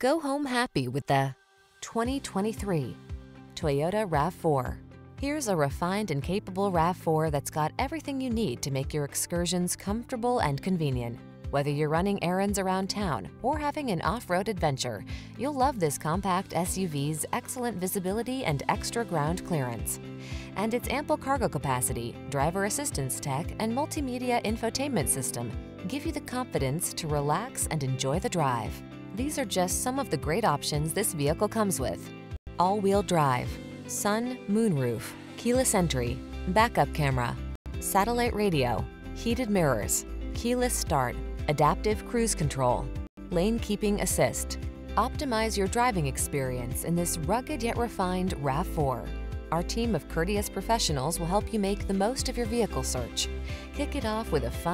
Go home happy with the 2023 Toyota RAV4. Here's a refined and capable RAV4 that's got everything you need to make your excursions comfortable and convenient. Whether you're running errands around town or having an off-road adventure, you'll love this compact SUV's excellent visibility and extra ground clearance. And its ample cargo capacity, driver assistance tech, and multimedia infotainment system give you the confidence to relax and enjoy the drive. These are just some of the great options this vehicle comes with: all-wheel drive, sun, moonroof, keyless entry, backup camera, satellite radio, heated mirrors, keyless start, adaptive cruise control, lane keeping assist. Optimize your driving experience in this rugged yet refined RAV4. Our team of courteous professionals will help you make the most of your vehicle search. Kick it off with a fun